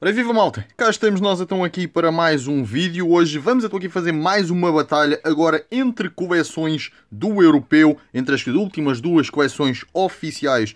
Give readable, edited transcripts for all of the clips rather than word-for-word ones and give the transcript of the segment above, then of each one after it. Ora, viva malta, cá estamos nós então aqui para mais um vídeo. Hoje vamos então aqui fazer mais uma batalha agora entre coleções do europeu, entre as últimas duas coleções oficiais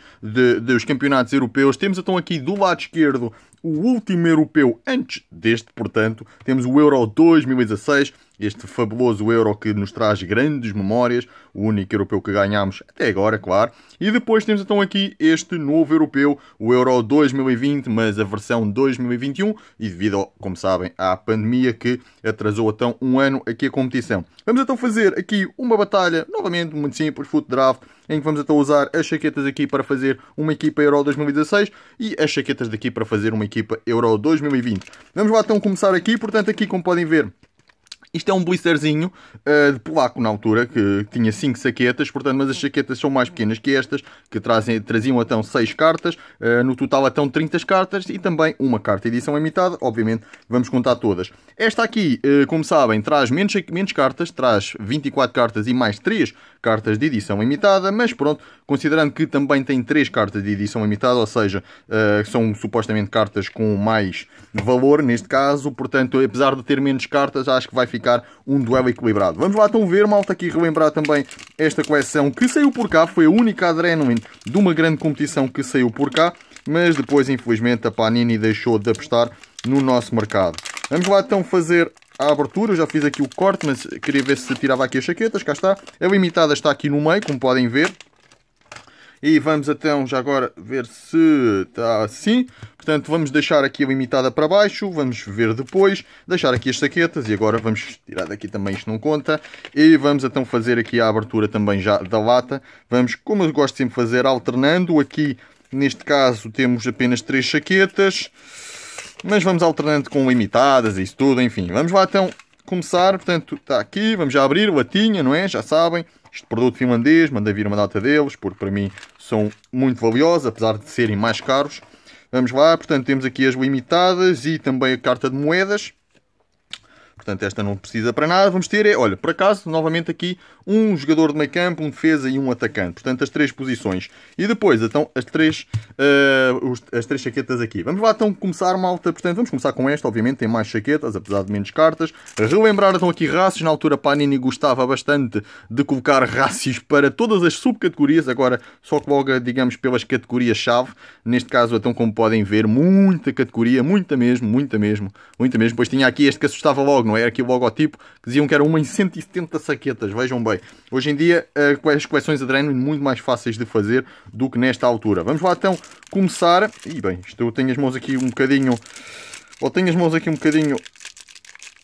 dos campeonatos europeus. Temos então aqui do lado esquerdo o último europeu antes deste, portanto, temos o Euro 2016, este fabuloso Euro que nos traz grandes memórias, o único europeu que ganhámos até agora, claro. E depois temos então aqui este novo europeu, o Euro 2020, mas a versão 2021, e devido, como sabem, à pandemia que atrasou então um ano aqui a competição. Vamos então fazer aqui uma batalha, novamente, muito simples, Fut Draft, em que vamos então usar as chaquetas aqui para fazer uma equipa Euro 2016 e as chaquetas daqui para fazer uma equipa Euro 2020. Vamos lá então começar aqui, portanto aqui como podem ver, isto é um blisterzinho de polaco na altura, que tinha 5 saquetas, portanto, mas as saquetas são mais pequenas que estas, que traziam então 6 cartas, no total então 30 cartas e também uma carta edição limitada, obviamente vamos contar todas. Esta aqui, como sabem, traz menos cartas, traz 24 cartas e mais 3 cartas de edição limitada, mas pronto, considerando que também tem 3 cartas de edição limitada, ou seja, são supostamente cartas com mais valor neste caso, portanto, apesar de ter menos cartas, acho que vai ficar um duelo equilibrado. Vamos lá então ver, malta, aqui relembrar também esta coleção que saiu por cá, foi a única adrenaline de uma grande competição que saiu por cá, mas depois infelizmente a Panini deixou de apostar no nosso mercado. Vamos lá então fazer a abertura, eu já fiz aqui o corte, mas queria ver se tirava aqui as chaquetas, cá está, a limitada está aqui no meio, como podem ver, e vamos então já agora ver se está assim. Portanto, vamos deixar aqui a limitada para baixo, vamos ver depois, deixar aqui as saquetas, e agora vamos tirar daqui também, isto não conta, e vamos então fazer aqui a abertura também já da lata. Vamos, como eu gosto sempre de fazer, alternando. Aqui neste caso temos apenas 3 chaquetas, mas vamos alternando com limitadas e isso tudo, enfim. Vamos lá então começar, portanto está aqui, vamos já abrir, latinha, não é? Já sabem, este produto finlandês, mandei vir uma data deles, porque para mim são muito valiosos, apesar de serem mais caros. Vamos lá, portanto temos aqui as limitadas e também a carta de moedas. Portanto esta não precisa para nada, vamos ter, olha, por acaso, novamente aqui, um jogador de Maycamp, um defesa e um atacante. Portanto as 3 posições. E depois, então, as três chaquetas aqui. Vamos lá então começar, malta, portanto vamos começar com esta, obviamente tem mais chaquetas, apesar de menos cartas. Relembrar então aqui raças, na altura Panini gostava bastante de colocar raças para todas as subcategorias, agora só coloca, digamos, pelas categorias-chave. Neste caso, então, como podem ver, muita categoria, muita mesmo, pois tinha aqui este que assustava logo, não era aqui o logotipo, que diziam que era uma em 170 saquetas, vejam bem. Hoje em dia as coleções adrenaline muito mais fáceis de fazer do que nesta altura. Vamos lá então começar. E bem, isto eu tenho as mãos aqui um bocadinho,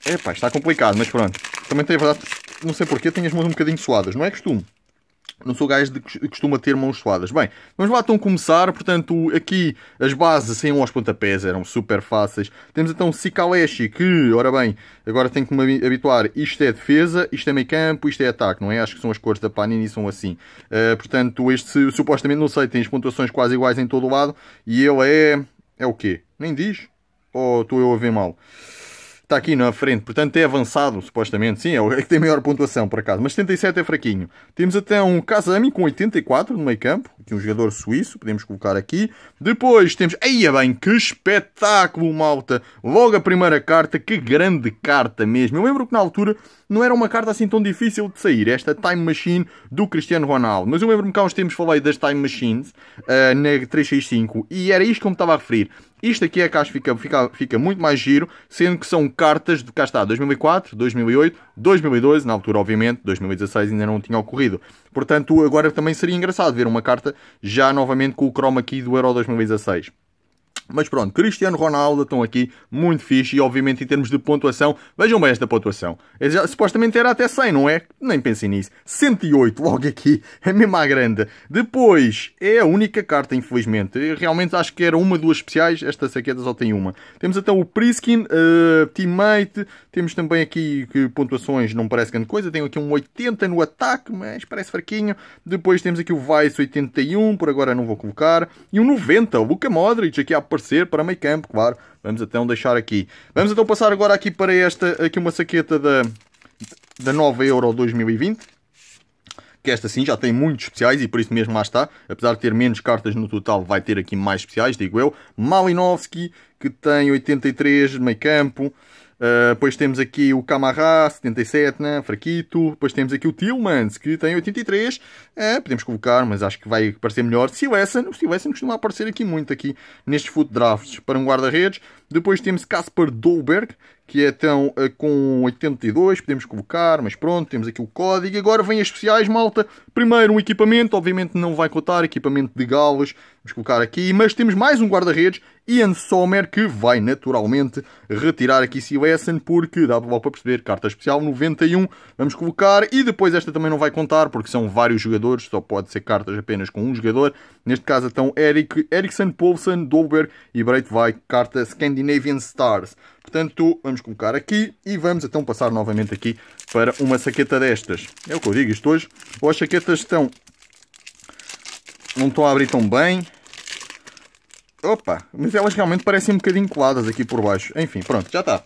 epá, está complicado, mas pronto. Também tem a verdade, não sei porquê, tenho as mãos um bocadinho suadas, não é costume. Não sou gajo que costuma ter mãos suadas. Bem, vamos lá então começar. Portanto, aqui as bases saíam aos pontapés, eram super fáceis. Temos então Sicaleshi, que, ora bem, agora tenho que me habituar. Isto é defesa, isto é meio campo, isto é ataque, não é? Acho que são as cores da Panini, são assim. Portanto, este supostamente, não sei, tem as pontuações quase iguais em todo o lado. E ele é... é o quê? Nem diz? Ou estou eu a ver mal? Está aqui na frente, portanto é avançado, supostamente. Sim, é o que tem maior pontuação, por acaso. Mas 77 é fraquinho. Temos até um Kazami com 84 no meio campo. Aqui um jogador suíço, podemos colocar aqui. Depois temos... Eia bem, que espetáculo, malta! Logo a primeira carta, que grande carta mesmo. Eu lembro que na altura não era uma carta assim tão difícil de sair. Esta Time Machine do Cristiano Ronaldo. Mas eu lembro-me que há uns tempos falei das Time Machines na 365. E era isto que eu me estava a referir. Isto aqui é que acho que fica muito mais giro, sendo que são cartas de, cá está, 2004, 2008, 2012, na altura obviamente, 2016 ainda não tinha ocorrido. Portanto, agora também seria engraçado ver uma carta já novamente com o Chroma Key do Euro 2016. Mas pronto, Cristiano Ronaldo estão aqui, muito fixe, e obviamente em termos de pontuação, vejam bem esta pontuação. Já, supostamente era até 100, não é? Nem pensei nisso. 108, logo aqui, é mesmo à grande. Depois, é a única carta, infelizmente. Eu realmente acho que era uma, duas especiais, esta saqueta só tem uma. Temos até o Priskin, teammate, temos também aqui que pontuações, não parece grande coisa, tenho aqui um 80 no ataque, mas parece fraquinho. Depois temos aqui o Vice 81, por agora não vou colocar, e um 90, o Luka Modric, aqui há aparecer para meio campo, claro. Vamos então deixar aqui. Vamos então passar agora aqui para esta, aqui uma saqueta da nova Euro 2020. que esta sim já tem muitos especiais e por isso mesmo lá está, apesar de ter menos cartas no total, vai ter aqui mais especiais, digo eu. Malinowski, que tem 83 de meio campo. Depois temos aqui o Camarra, 77, né? Fraquito. Depois temos aqui o Tillmans, que tem 83. Podemos colocar, mas acho que vai aparecer melhor. Silvessen, o Silvessen costuma aparecer aqui muito aqui nestes Fut Drafts para um guarda-redes. Depois temos Casper Douberg, que é então com 82. Podemos colocar, mas pronto, temos aqui o código. Agora vem as especiais, malta. Primeiro um equipamento, obviamente não vai contar. Equipamento de galos, vamos colocar aqui. Mas temos mais um guarda-redes, Ian Sommer, que vai naturalmente retirar aqui Silvessen, porque dá para perceber, carta especial 91, vamos colocar. E depois esta também não vai contar, porque são vários jogadores, só pode ser cartas apenas com um jogador. Neste caso então Ericsson, Poulsen, Dober e Breit vai carta Scandinavian Stars. Portanto, vamos colocar aqui e vamos então passar novamente aqui para uma saqueta destas. É o que eu digo, isto hoje, ou as saquetas estão... não estão a abrir tão bem. Opa, mas elas realmente parecem um bocadinho coladas aqui por baixo. Enfim, pronto, já está.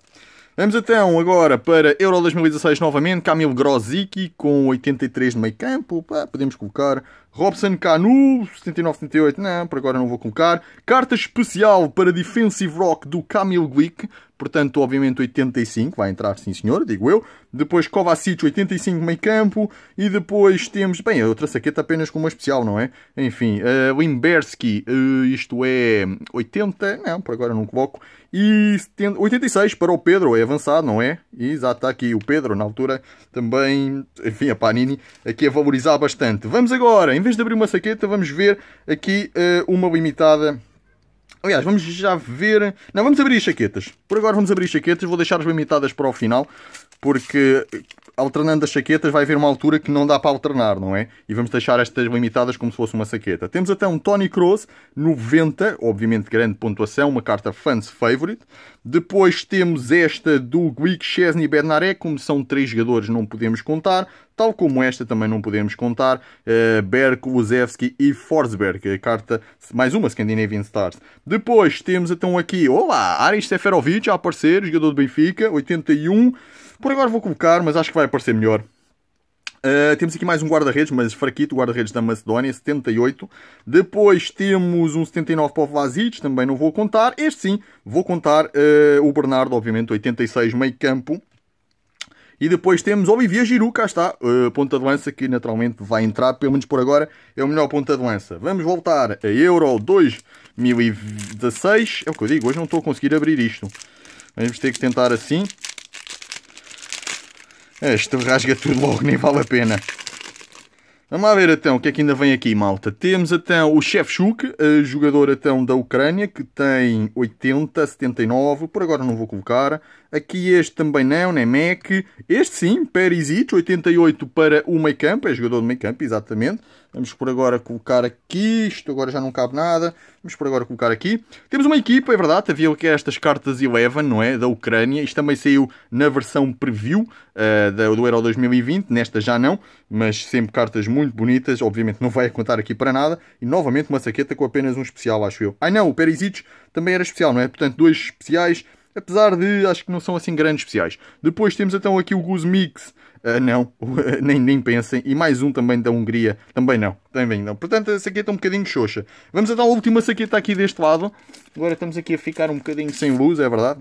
Vamos então agora para Euro 2016 novamente. Kamil Grozicki com 83 no meio campo. Pá, podemos colocar. Robson Kanu, 79-78. Não, por agora não vou colocar. Carta especial para Defensive Rock do Kamil Glick. Portanto, obviamente 85. Vai entrar, sim senhor, digo eu. Depois Kovacic, 85 no meio campo. E depois temos... bem, outra saqueta apenas com uma especial, não é? Enfim, Limberski, isto é 80. Não, por agora não coloco. E 86 para o Pedro, é avançado, não é? Exato, está aqui o Pedro, na altura também, enfim, a Panini aqui a valorizar bastante. Vamos agora, em vez de abrir uma saqueta, vamos ver aqui uma limitada. Aliás, vamos já ver... não, vamos abrir as saquetas. Por agora vamos abrir as saquetas, vou deixar as limitadas para o final, porque... alternando as saquetas vai haver uma altura que não dá para alternar, não é? E vamos deixar estas limitadas como se fosse uma saqueta. Temos até um Tony Kroos, 90, obviamente grande pontuação, uma carta Fans Favorite. Depois temos esta do Glick, Szczęsny e Bednarek, como são 3 jogadores não podemos contar. Tal como esta também não podemos contar, Berg, Kulusevski e Forsberg, a carta, mais uma Scandinavian Stars. Depois temos então aqui, olá, Aris Seferovic a aparecer, jogador do Benfica, 81... Por agora vou colocar, mas acho que vai aparecer melhor. Temos aqui mais um guarda-redes, mas fraquito, guarda-redes da Macedónia, 78. Depois temos um 79 para o Vlasic, também não vou contar. Este sim, vou contar o Bernardo, obviamente, 86 meio campo. E depois temos Olivier Giroud, cá está, ponta de lança, que naturalmente vai entrar, pelo menos por agora, é o melhor ponta de lança. Vamos voltar a Euro 2016, é o que eu digo, hoje não estou a conseguir abrir isto. Vamos ter que tentar assim. Este rasga tudo logo, nem vale a pena. Vamos lá ver então o que é que ainda vem aqui, malta. Temos então o Shevchuk, jogador então da Ucrânia, que tem 80, 79, por agora não vou colocar. Aqui este também não, nem Mac. Este sim, Perizic, 88 para o Maycamp, é jogador do Maycamp, exatamente. Vamos por agora colocar aqui, isto agora já não cabe nada, vamos por agora colocar aqui. Temos uma equipa, é verdade, havia aqui estas cartas Eleven, não é, da Ucrânia, isto também saiu na versão preview do Euro 2020, nesta já não, mas sempre cartas muito bonitas, obviamente não vai contar aqui para nada, e novamente uma saqueta com apenas um especial, acho eu. Ai não, o Perisic também era especial, não é, portanto 2 especiais, apesar de acho que não são assim grandes especiais. Depois temos então aqui o Guzmix, não, nem pensem. E mais um também da Hungria. Também não. Portanto, a saqueta é um bocadinho xoxa. Vamos então à última saqueta aqui deste lado. Agora estamos aqui a ficar um bocadinho sem luz, é verdade.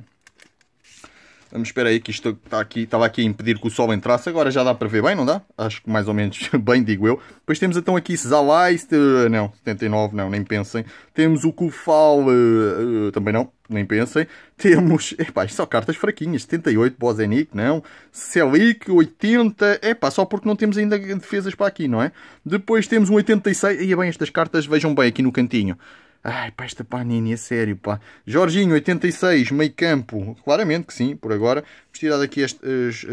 Vamos esperar aí que isto está aqui. Estava aqui a impedir que o sol entrasse. Agora já dá para ver bem, não dá? Acho que mais ou menos bem, digo eu. Depois temos então aqui Zalai, não, 79, não, nem pensem. Temos o Kufal, também não. Nem pensem. Temos... epá, isto são cartas fraquinhas. 78, Bozenic, não. Selic, 80... epá, só porque não temos ainda defesas para aqui, não é? Depois temos um 86... e bem, estas cartas, vejam bem aqui no cantinho. Ai, pá, esta Panini, é sério, pá. Jorginho, 86, meio campo. Claramente que sim, por agora. Vamos tirar daqui as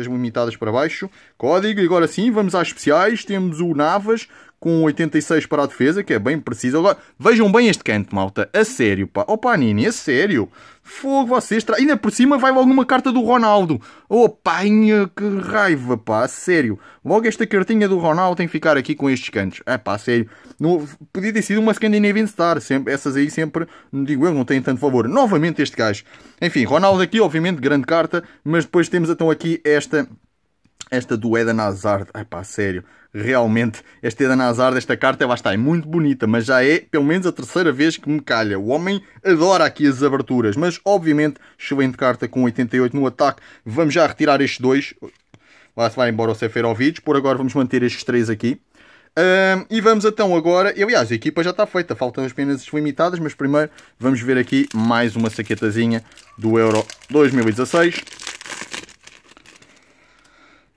limitadas para baixo. Código, e agora sim, vamos às especiais. Temos o Navas... com 86 para a defesa, que é bem preciso. Agora, vejam bem este canto, malta. A sério, pá. Ó, Panini, a sério. Fogo, vocês... ainda por cima vai logo uma carta do Ronaldo. Oh, pá, que raiva, pá. A sério. Logo esta cartinha do Ronaldo tem que ficar aqui com estes cantos. É, pá, a sério. Não... podia ter sido uma Scandinavian Star. Sempre... essas aí sempre, digo eu, não têm tanto valor. Novamente este gajo. Enfim, Ronaldo aqui, obviamente, grande carta. Mas depois temos então aqui esta... Esta do Eden Hazard, epá, sério, realmente, este Eden Hazard, esta carta, lá está, é muito bonita, mas já é, pelo menos, a terceira vez que me calha. O homem adora aqui as aberturas, mas, obviamente, excelente carta com 88 no ataque. Vamos já retirar estes dois. Lá se vai embora o Seferovic, por agora vamos manter estes três aqui. E vamos então agora, aliás, a equipa já está feita, faltam apenas as limitadas, mas primeiro vamos ver aqui mais uma saquetazinha do Euro 2016.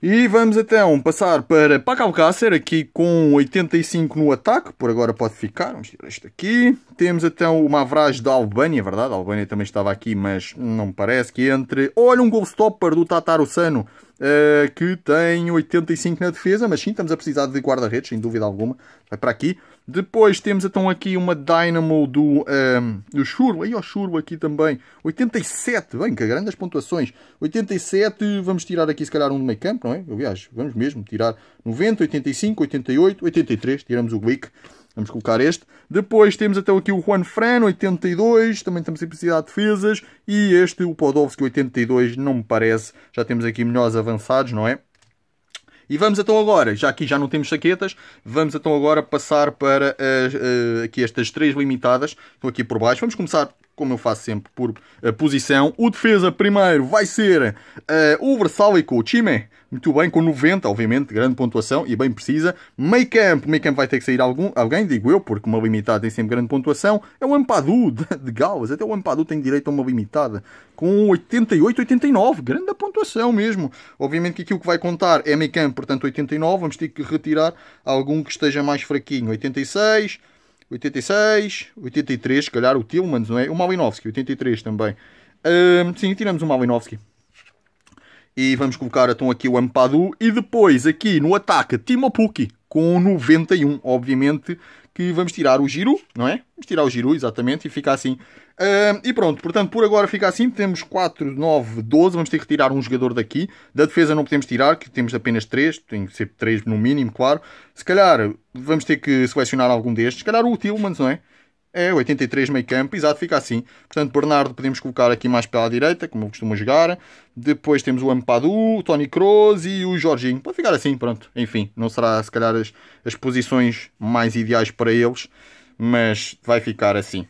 E vamos então passar para Paco Alcácer, aqui com 85 no ataque, por agora pode ficar, vamos tirar este aqui. Temos então o Mavraj da Albânia, verdade, a Albânia também estava aqui, mas não me parece que entre... Olha, um goalstopper do Tătărușanu, que tem 85 na defesa, mas sim, estamos a precisar de guarda-redes, sem dúvida alguma, vai para aqui. Depois temos então aqui uma Dynamo do Shuro, aí o Shuro aqui também, 87, bem, que grandes pontuações, 87, vamos tirar aqui se calhar um do Maycamp, não é? Aliás, vamos mesmo tirar 90, 85, 88, 83, tiramos o Glick, vamos colocar este. Depois temos então aqui o Juan Fran, 82, também estamos em precisar de defesas, e este, o Podolski, 82, não me parece, já temos aqui melhores avançados, não é? E vamos então agora, já aqui já não temos saquetas, vamos então agora passar para aqui estas três limitadas. Estou aqui por baixo. Vamos começar, como eu faço sempre, por posição. O defesa primeiro vai ser o Versal e com o Chime. Muito bem, com 90, obviamente, grande pontuação e bem precisa. Maycamp vai ter que sair alguém, digo eu, porque uma limitada tem sempre grande pontuação. É o Ampadu de Gauas, até o Ampadu tem direito a uma limitada. Com 88, 89, grande pontuação mesmo. Obviamente que aquilo que vai contar é Maycamp, portanto 89, vamos ter que retirar algum que esteja mais fraquinho. 86... 86, 83, se calhar o Tillmans, não é? O Malinowski, 83 também. Sim, tiramos o Malinowski. E vamos colocar então aqui o Ampadu. E depois aqui no ataque, Timo Pukki, com 91. Obviamente que vamos tirar o Giroud, não é? Vamos tirar o Giroud, exatamente, e fica assim. E pronto, portanto, por agora fica assim. Temos 4, 9, 12. Vamos ter que tirar um jogador daqui. Da defesa não podemos tirar, que temos apenas 3. Tem que ser 3 no mínimo, claro. Se calhar vamos ter que selecionar algum destes. Se calhar o Tillmans, não é? É, 83 meio campo, exato, fica assim. Portanto, Bernardo podemos colocar aqui mais pela direita, como eu costumo jogar. Depois temos o Ampadu, o Tony Kroos e o Jorginho. Pode ficar assim, pronto. Enfim, não será se calhar as posições mais ideais para eles, mas vai ficar assim.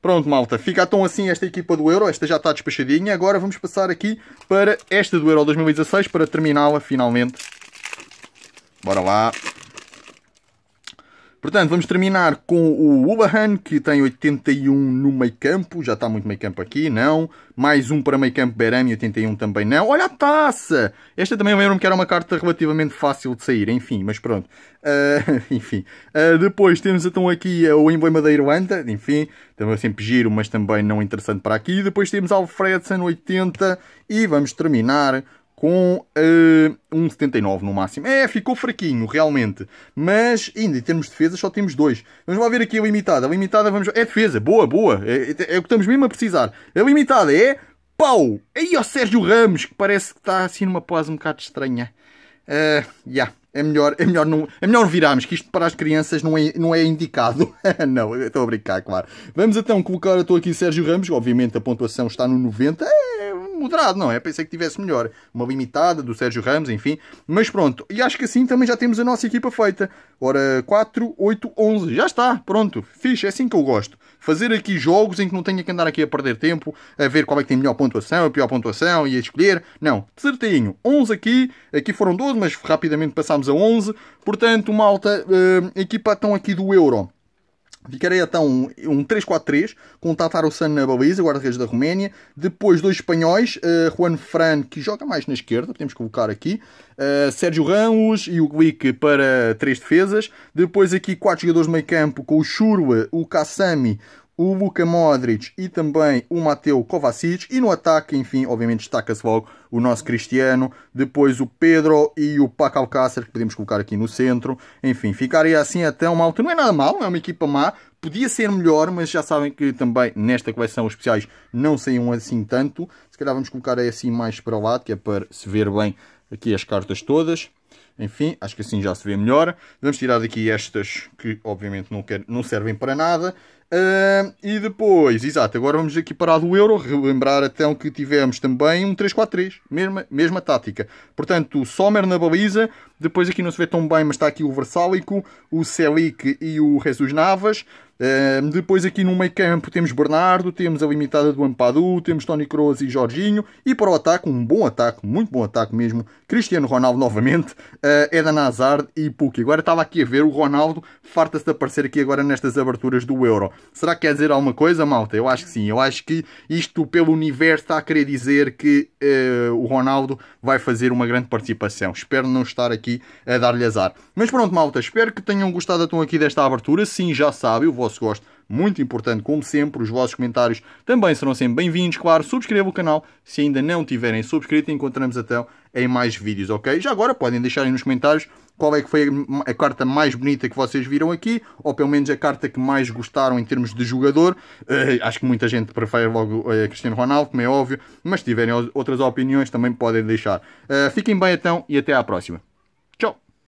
Pronto, malta, fica então assim esta equipa do Euro, esta já está despachadinha. Agora vamos passar aqui para esta do Euro 2016, para terminá-la finalmente. Bora lá. Portanto, vamos terminar com o Ubahan, que tem 81 no meio campo. Já está muito meio campo aqui, não. Mais um para meio campo, Berami, 81 também não. Olha a taça! Esta também lembro-me que era uma carta relativamente fácil de sair. Enfim, mas pronto. Enfim. Depois temos então aqui o emblema da Irlanda. Enfim, também sempre giro, mas também não interessante para aqui. Depois temos Alfredson, 80. E vamos terminar com 1,79 no máximo. É, ficou fraquinho, realmente. Mas, ainda, em termos de defesa, só temos dois. Vamos lá ver aqui a limitada. A limitada, vamos... É defesa, boa, boa. É o que estamos mesmo a precisar. A limitada é... Pau! Aí, ó, Sérgio Ramos, que parece que está assim numa pose um bocado estranha. É melhor virarmos, que isto para as crianças não é indicado. Não, eu estou a brincar, claro. Vamos então colocar, estou aqui, Sérgio Ramos. Obviamente, a pontuação está no 90. Moderado, não é? Pensei que tivesse melhor. Uma limitada do Sérgio Ramos, enfim. Mas pronto. E acho que assim também já temos a nossa equipa feita. Ora, 4, 8, 11. Já está. Pronto. Fixe. É assim que eu gosto. Fazer aqui jogos em que não tenha que andar aqui a perder tempo, a ver qual é que tem melhor pontuação, a pior pontuação e a escolher. Não. Certinho. 11 aqui. Aqui foram 12, mas rapidamente passámos a 11. Portanto, malta, a equipa estão aqui do Euro. Ficarei então um 3-4-3, com o Tătărușanu na baliza, guarda-redes da Roménia. Depois dois espanhóis, Juan Fran, que joga mais na esquerda, podemos colocar aqui. Sérgio Ramos e o Glick para 3 defesas. Depois aqui 4 jogadores de meio campo, com o Shuro, o Kasami, o Luka Modric e também o Mateu Kovacic. E no ataque, enfim, obviamente destaca-se logo o nosso Cristiano. Depois o Pedro e o Paco Alcácer, que podemos colocar aqui no centro. Enfim, ficaria assim até uma altura. Não é nada mal, é uma equipa má. Podia ser melhor, mas já sabem que também nesta coleção os especiais não saíam assim tanto. Se calhar vamos colocar aí assim mais para o lado, que é para se ver bem aqui as cartas todas. Enfim, acho que assim já se vê melhor. Vamos tirar daqui estas que obviamente não servem para nada. E depois, exato, agora vamos aqui parar do Euro, relembrar então que tivemos também um 3-4-3, mesma tática. Portanto, o Sommer na baliza, depois aqui não se vê tão bem, mas está aqui o Versálico, o Selic e o Jesus Navas. Depois aqui no meio campo temos Bernardo, temos a limitada do Ampadu, temos Tony Kroos e Jorginho. E para o ataque, um bom ataque, muito bom ataque mesmo, Cristiano Ronaldo novamente, Eden Hazard e Puki. Agora estava aqui a ver, o Ronaldo farta-se de aparecer aqui agora nestas aberturas do Euro. Será que quer dizer alguma coisa, malta? Eu acho que sim. Eu acho que isto pelo universo está a querer dizer que o Ronaldo vai fazer uma grande participação. Espero não estar aqui a dar-lhe azar. Mas pronto, malta, espero que tenham gostado então aqui desta abertura. Sim, já sabe, o vosso gosto muito importante, como sempre. Os vossos comentários também serão sempre bem-vindos, claro. Subscrevam o canal se ainda não tiverem subscrito. Encontramos então em mais vídeos, ok? Já agora podem deixarem nos comentários qual é que foi a carta mais bonita que vocês viram aqui, ou pelo menos a carta que mais gostaram em termos de jogador. Acho que muita gente prefere logo Cristiano Ronaldo, como é óbvio, mas se tiverem outras opiniões também podem deixar. Fiquem bem então e até à próxima.